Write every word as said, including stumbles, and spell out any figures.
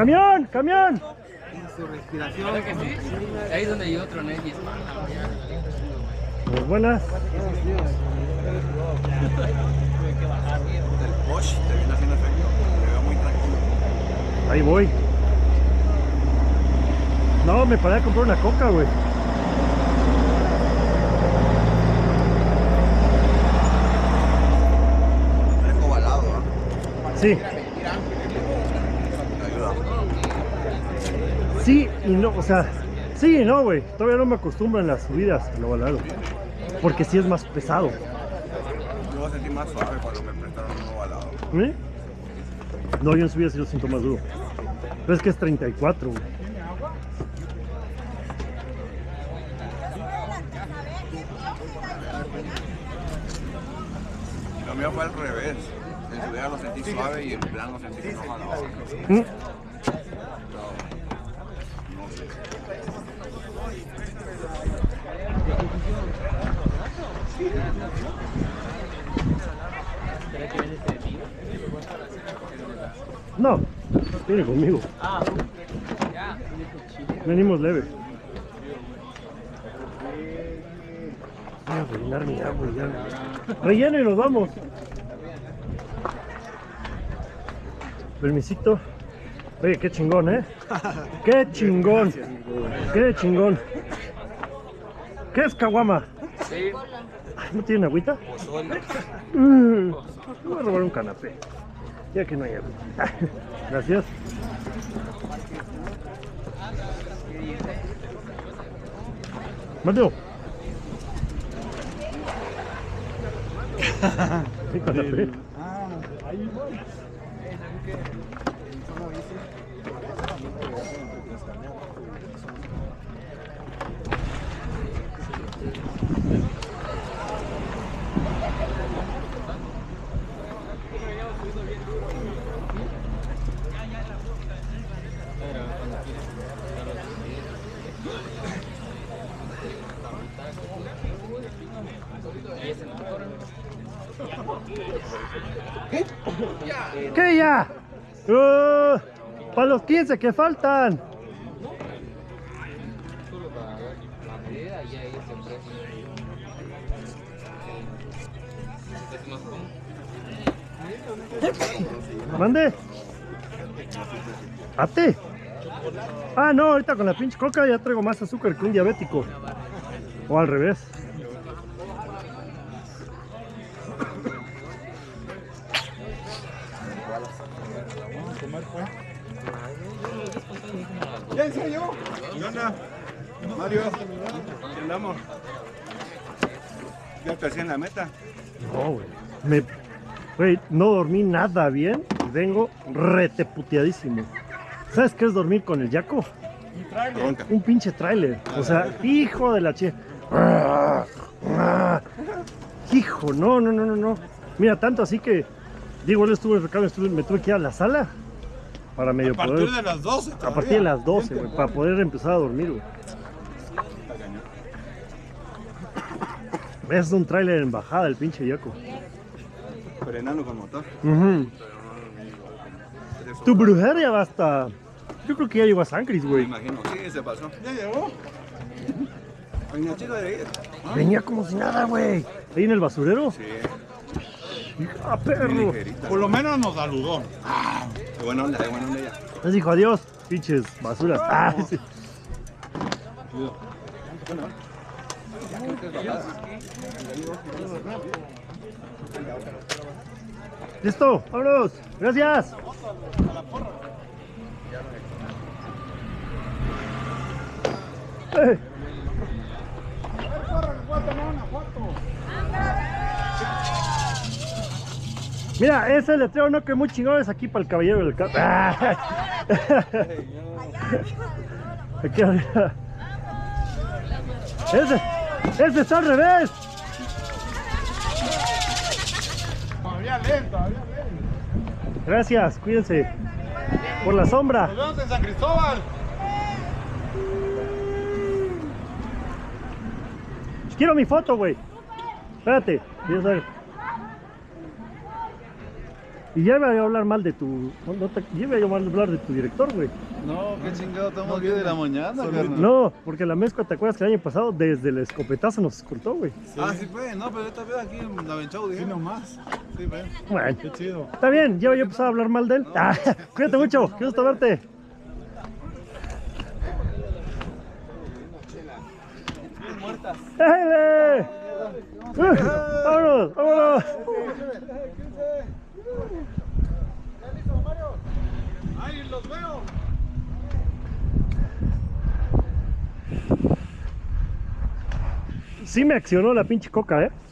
¡Camión! ¡Camión! Su respiración. ¿Claro que sí? Ahí es donde yo troné mi espalda. Pues buenas. Tuve que bajar del Porsche, te viene haciendo efecto. Me veo muy tranquilo. Ahí voy. No, me paré a comprar una coca, güey. Sí. Sí y no, o sea, sí y no, güey. Todavía no me acostumbro en las subidas, lo valoro. Porque sí es más pesado. Yo lo sentí más suave cuando me prestaron un ovalado. ¿Eh? No, yo en subidas sí lo siento más duro. Pero es que es treinta y cuatro, güey. Lo mío fue al revés. En subida lo sentí suave y en plan lo sentí que no jalaba. ¿Eh? No, viene conmigo. Venimos leve. Voy a rellenar mi agua ya. Relleno y nos vamos. Permisito. Oye, qué chingón, ¿eh? Qué chingón. Qué chingón. ¿Qué es caguama? Sí. ¿No tienen agüita? Mm. Voy a robar un canapé. Ya que no hay agua. Gracias. Mateo. ¿Qué canapé? Ah, ahí voy. ¿Qué ya? Uh, para los quince que faltan. Mande. Ate. Ah, no, ahorita con la pinche coca ya traigo más azúcar que un diabético. O al revés. ¿Ya enseñó? ¿Qué onda? Mario, ¿qué andamos? ¿Ya te hacían la meta? No, güey. Me... Güey, no dormí nada bien y vengo reteputeadísimo. ¿Sabes qué es dormir con el Yaco? Un, Un pinche tráiler. O sea, hijo de la che. Hijo, no, no, no, no, no. Mira, tanto así que... Digo, él estuvo en recado, me tuve que ir a la sala. Para medio poder. A partir de las doce. A partir de las doce, güey. Para poder empezar a dormir, güey. Es un tráiler en bajada el pinche Yaco. Frenando con motor. Uh-huh. Tu brujería va hasta... Yo creo que ya llegó a San Cris, güey. Me imagino, sí, se pasó. Ya llegó. Venía chido de ir. ¿Ah? Venía como si nada, güey. Ahí en el basurero. Sí. ¡Ah, perro! Por lo menos nos saludó. Ah, de buena onda, de buena onda ya. Les dijo adiós, pinches basuras. Ah, sí. Listo, vámonos. Gracias. Eh. Mira, ese letrero no que muy chingón es aquí para el caballero del carro. ¡Ah! Aquí arriba. Ese, ese está al revés. Había lento, había lento. Gracias, cuídense. Por la sombra. Nos vemos en San Cristóbal. Quiero mi foto, güey. Espérate, voy a saber. Y ya iba yo a hablar mal de tu... No, te, ya iba yo a hablar de tu director, güey. No, qué chingado, estamos no, bien de la mañana, carnal. No, porque la mezcla, ¿te acuerdas que el año pasado desde el escopetazo nos escoltó, güey? Sí. Ah, sí, pues, no, pero esta vez aquí en la Benchau dije nomás. Sí, pues. Bueno, qué chido. Está bien, ya iba yo a empezar a hablar mal de él. No, ah, no, cuídate no, mucho, no, quiero hasta verte. Muertas. ¡Eh! ¡Vámonos! ¡Vámonos! ¿Ya listo, Mario? ¡Ay, los veo! Sí me accionó la pinche coca, ¿eh?